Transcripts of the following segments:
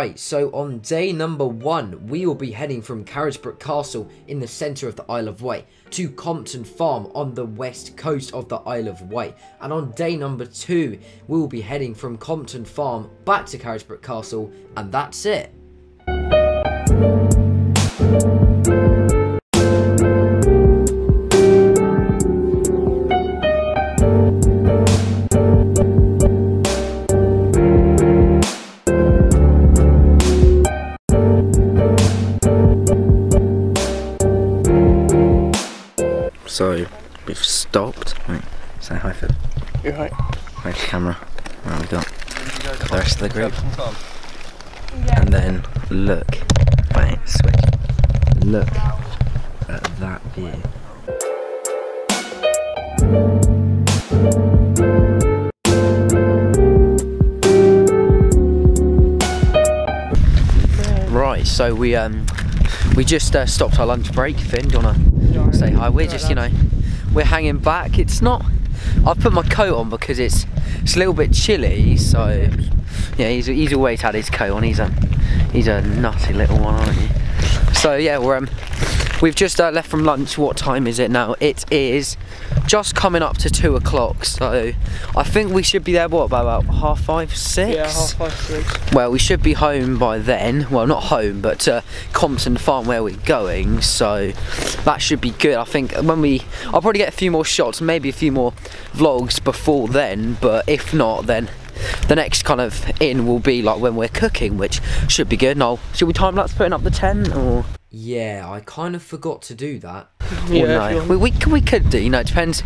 Right, so on day number 1, we will be heading from Carisbrooke Castle in the centre of the Isle of Wight to Compton Farm on the west coast of the Isle of Wight. And on day number 2, we will be heading from Compton Farm back to Carisbrooke Castle, and that's it. So we've stopped. Wait, say hi, Phil. You're right. Hi, camera. What have we got? The rest of the group. Yeah. And then look. Wait, switch. Look at that view. So we just stopped our lunch break. Finn, do you wanna say hi? We're just, you know, we're hanging back. It's not. I've put my coat on because it's a little bit chilly. So yeah, he's always had his coat on. He's a nutty little one, aren't he? So yeah, we've just left from lunch. What time is it now? It is just coming up to 2 o'clock. So I think we should be there, what, about half five, six? Yeah, half 5, 6. Well, we should be home by then. Well, not home, but to Compton Farm where we're going. So that should be good. I think I'll probably get a few more shots, maybe a few more vlogs before then. But if not, then the next kind of in will be like when we're cooking, which should be good. Now, should we time-lapse putting up the tent or...? Yeah, I kind of forgot to do that. Yeah, no. we could do, you know, it depends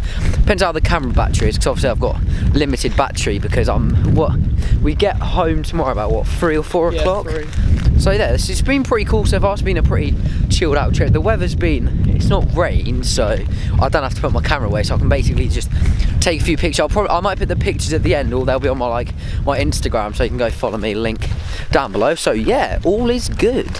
how the camera battery is, because obviously I've got limited battery because we get home tomorrow about what, 3 or 4 o'clock? Yeah, so yeah, this has been pretty cool so far. It's been a pretty chilled out trip. The weather's been, it's not rain, so I don't have to put my camera away, so I can basically just take a few pictures. I might put the pictures at the end, or they'll be on my my Instagram, so you can go follow me, link down below. So yeah, all is good.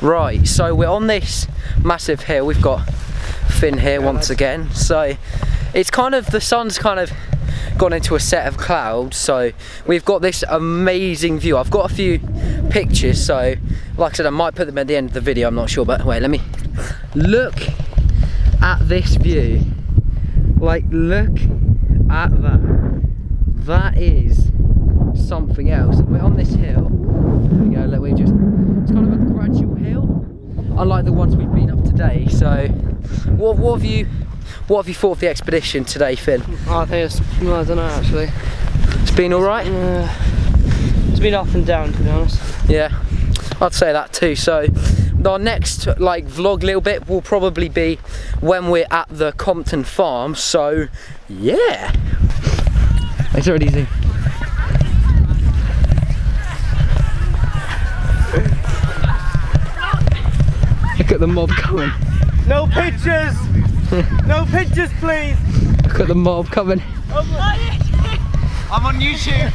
Right, so we're on this massive hill. We've got Finn here once again. So it's kind of, the sun's kind of gone into a set of clouds, so we've got this amazing view. I've got a few pictures, so like I said, I might put them at the end of the video, I'm not sure, but wait, let me look at this view. Like, look at that. That is something else. We're on this hill. You know, we just, it's kind of a gradual hill, unlike the ones we've been up today. So what have you thought of the expedition today, Finn? I think I don't know actually. It's been alright? It's been up and down, to be honest. Yeah, I'd say that too. So our next vlog little bit will probably be when we're at the Compton Farm. So yeah, it's already easy. Look at the mob coming. No pictures! No pictures, please! Look at the mob coming. I'm on YouTube!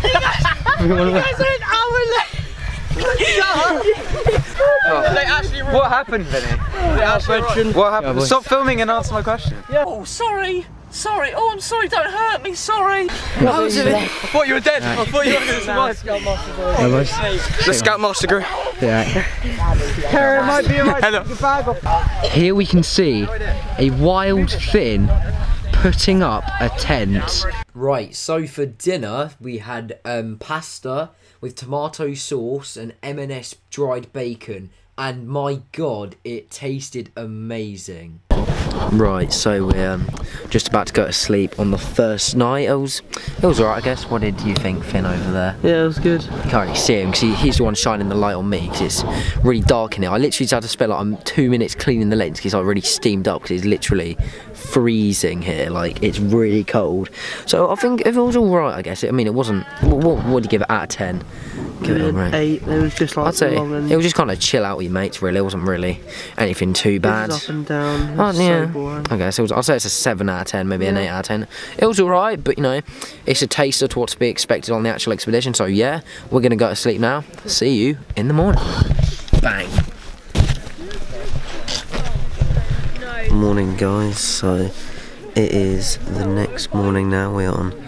What happened, Vinny? What happened? Stop filming and answer my question. Yeah. Oh, sorry! Sorry! Oh, I'm sorry! Don't hurt me! Sorry! I thought you were dead! Right. I thought you were going to survive! The Scoutmaster group! Yeah. Here we can see a wild Finn putting up a tent. Right, so for dinner we had pasta with tomato sauce and M&S dried bacon, and my god, it tasted amazing. Right, so we're just about to go to sleep on the first night. It was alright, I guess. What did you think, Finn, over there? Yeah, it was good. You can't really see him because he's the one shining the light on me because it's really dark in here. I literally just had to spend like 2 minutes cleaning the lens because I really steamed up because it's literally freezing here. Like, it's really cold. So I think if it was alright, I guess. I mean, it wasn't. What would you give it out of 10? give it an 8. It was just like, I'd say it was just kind of chill out with your mates, really. It wasn't really anything too bad. It was up and down. It was so boring. Okay, so I'd say it's a 7 out of 10, maybe an 8 out of 10. It was alright, but you know, it's a taster to what to be expected on the actual expedition. So yeah, we're gonna go to sleep now. See you in the morning. Bang. Morning, guys. So it is the next morning now. We're on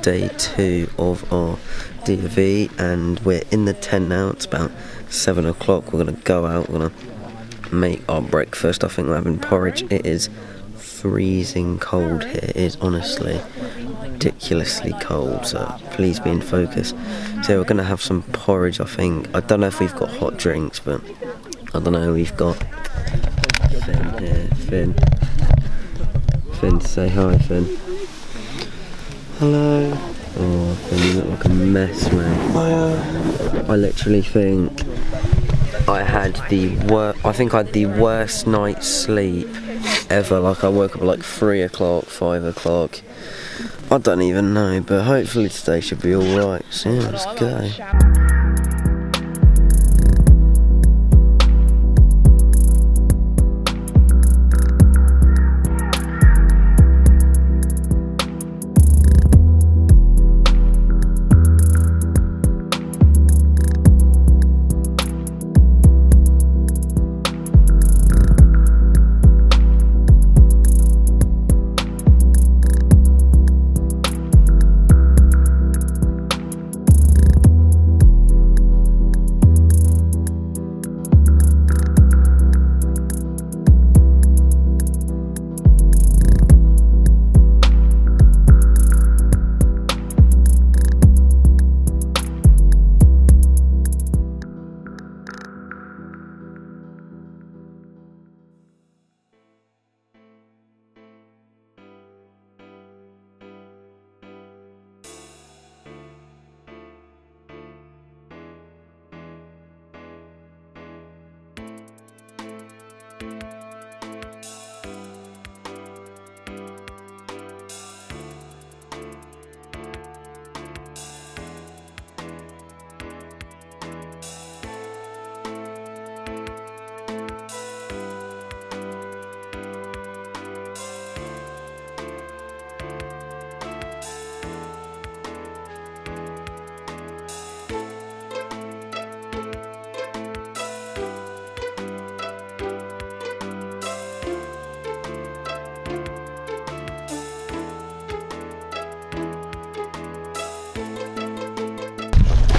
day 2 of our DV and we're in the tent now. It's about 7 o'clock. We're gonna go out, we're gonna make our breakfast. I think we're having porridge. It is freezing cold here. It is honestly ridiculously cold, so please be in focus. So we're gonna have some porridge, I think. I don't know if we've got hot drinks, but I don't know. We've got Finn here. Finn, say hi, Finn. Hello. Oh, Finn, you look like a mess, man. I literally think I had the worst night's sleep ever. Like, I woke up at like 3 o'clock, 5 o'clock. I don't even know, but hopefully today should be alright. So yeah, let's go.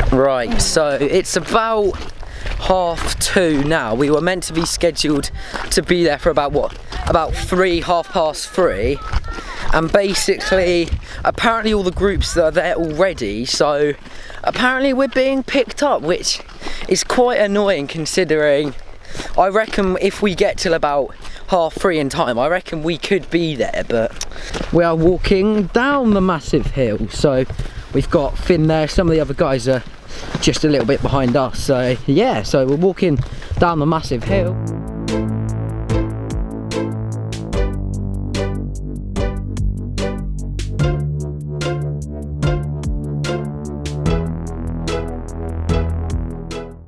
Right, so it's about 2:30 now. We were meant to be scheduled to be there for about what? About 3, half past 3. And basically, apparently all the groups that are there already, so apparently we're being picked up, which is quite annoying considering I reckon if we get till about 3:30 in time, I reckon we could be there, but we are walking down the massive hill, so we've got Finn there, some of the other guys are just a little bit behind us, so yeah, so we're walking down the massive hill.